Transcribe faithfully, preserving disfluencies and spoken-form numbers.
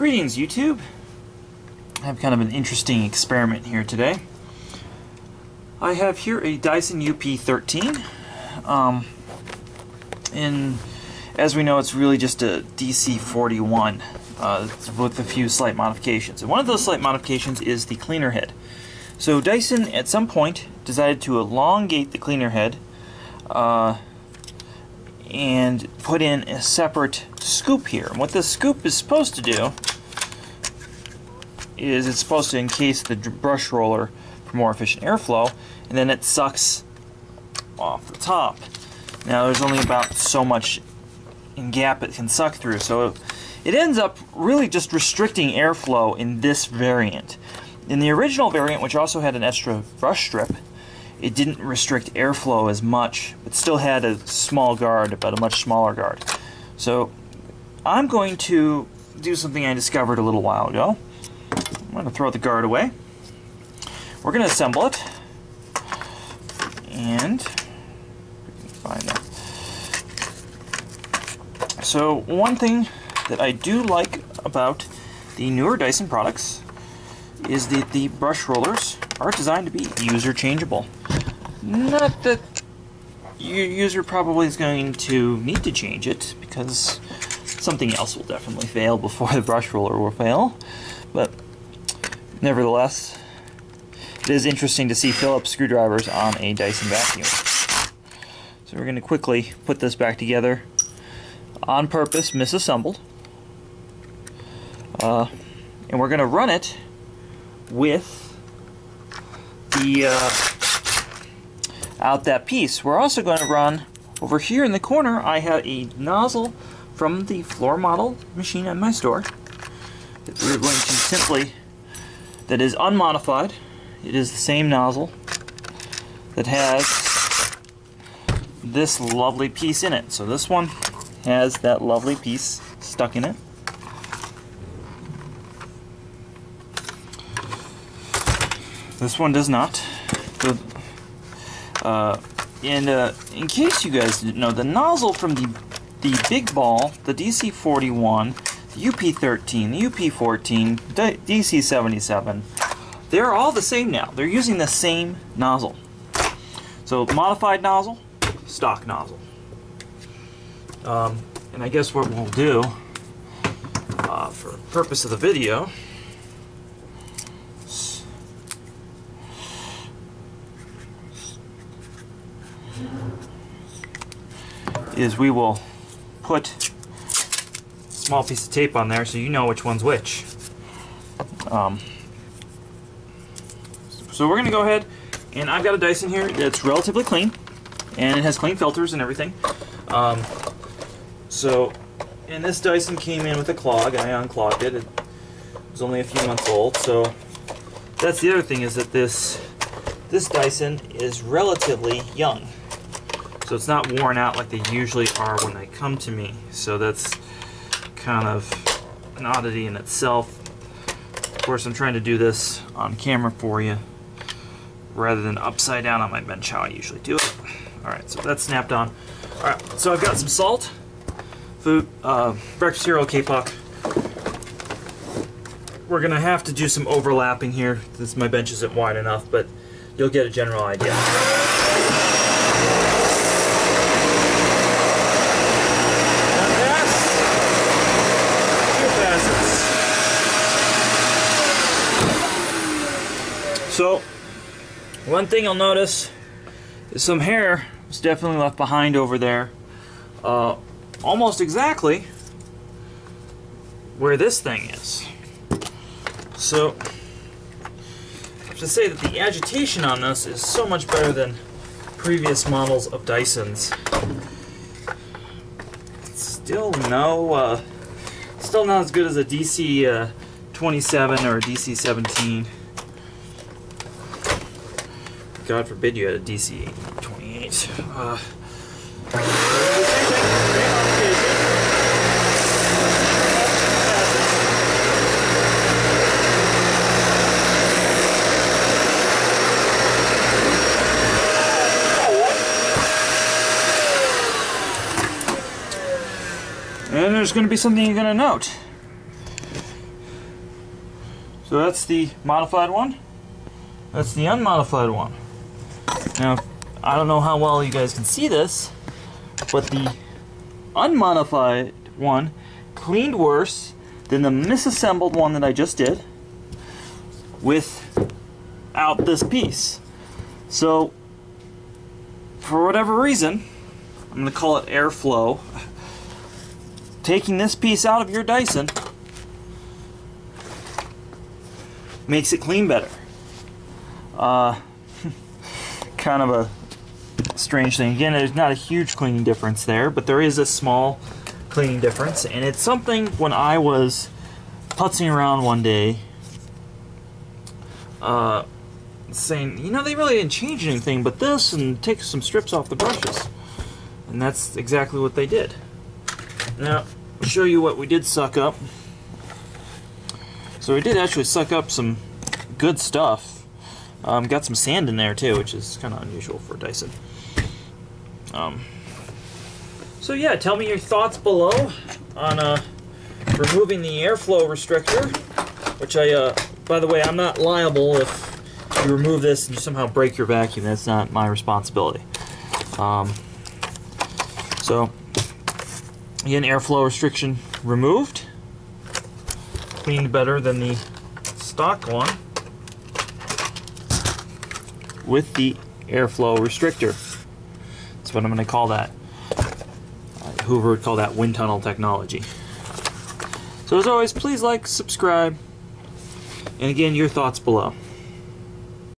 Greetings, YouTube. I have kind of an interesting experiment here today. I have here a Dyson U P thirteen. Um, and as we know, it's really just a D C forty-one uh, with a few slight modifications. And one of those slight modifications is the cleaner head. So Dyson, at some point, decided to elongate the cleaner head uh, and put in a separate scoop here. And what this scoop is supposed to do is it's supposed to encase the brush roller for more efficient airflow, and then it sucks off the top. Now there's only about so much in gap it can suck through, so it ends up really just restricting airflow in this variant. In the original variant, which also had an extra brush strip, it didn't restrict airflow as much, but still had a small guard, but a much smaller guard. So I'm going to do something I discovered a little while ago. I'm going to throw the guard away. We're going to assemble it, and find that. So one thing that I do like about the newer Dyson products is that the brush rollers are designed to be user changeable. Not that your user probably is going to need to change it, because something else will definitely fail before the brush roller will fail, but nevertheless, it is interesting to see Phillips screwdrivers on a Dyson vacuum. So we're going to quickly put this back together, on purpose misassembled, uh, and we're going to run it with the uh, out that piece. We're also going to run over here in the corner. I have a nozzle from the floor model machine at my store that we're going to simply, that is unmodified. It is the same nozzle that has this lovely piece in it. So this one has that lovely piece stuck in it. This one does not. The, uh, and uh, in case you guys didn't know, the nozzle from the, the big ball, the D C forty-one, the U P thirteen, the U P fourteen, D C seventy-seven, they're all the same now. They're using the same nozzle. So modified nozzle, stock nozzle. Um, and I guess what we'll do, uh, for purpose of the video, is we will put a small piece of tape on there so you know which one's which. Um, so we're going to go ahead, and I've got a Dyson here that's relatively clean, and it has clean filters and everything. Um, so, and this Dyson came in with a clog, and I unclogged it. It was only a few months old, so that's the other thing, is that this this Dyson is relatively young. So it's not worn out like they usually are when they come to me. So that's kind of an oddity in itself. Of course, I'm trying to do this on camera for you rather than upside down on my bench, how I usually do it. All right, so that's snapped on. All right, so I've got some salt, food, uh, breakfast cereal, K-pop. We're gonna have to do some overlapping here. This, my bench isn't wide enough, but you'll get a general idea. So, one thing you'll notice is some hair was definitely left behind over there, uh, almost exactly where this thing is. So, I have to say that the agitation on this is so much better than previous models of Dysons. Still no, uh, still not as good as a D C twenty-seven or a D C seventeen. God forbid you had a D C twenty-eight. Uh, and there's going to be something you're going to note. So that's the modified one. That's the unmodified one. Now, I don't know how well you guys can see this, but the unmodified one cleaned worse than the misassembled one that I just did without this piece. So, for whatever reason, I'm going to call it airflow, taking this piece out of your Dyson makes it clean better. Uh, kind of a strange thing. Again, there's not a huge cleaning difference there, but there is a small cleaning difference, and it's something when I was putzing around one day, uh, saying, you know, they really didn't change anything but this, and take some strips off the brushes. And that's exactly what they did. Now, I'll show you what we did suck up. So we did actually suck up some good stuff. Um, got some sand in there too, which is kind of unusual for Dyson. Um, so yeah, tell me your thoughts below on uh, removing the airflow restrictor, which I, uh, by the way, I'm not liable if you remove this and you somehow break your vacuum. That's not my responsibility. Um, so, again, airflow restriction removed. Cleaned better than the stock one with the airflow restrictor. That's what I'm going to call that. Uh, Hoover would call that wind tunnel technology. So, as always, please like, subscribe, and again, your thoughts below.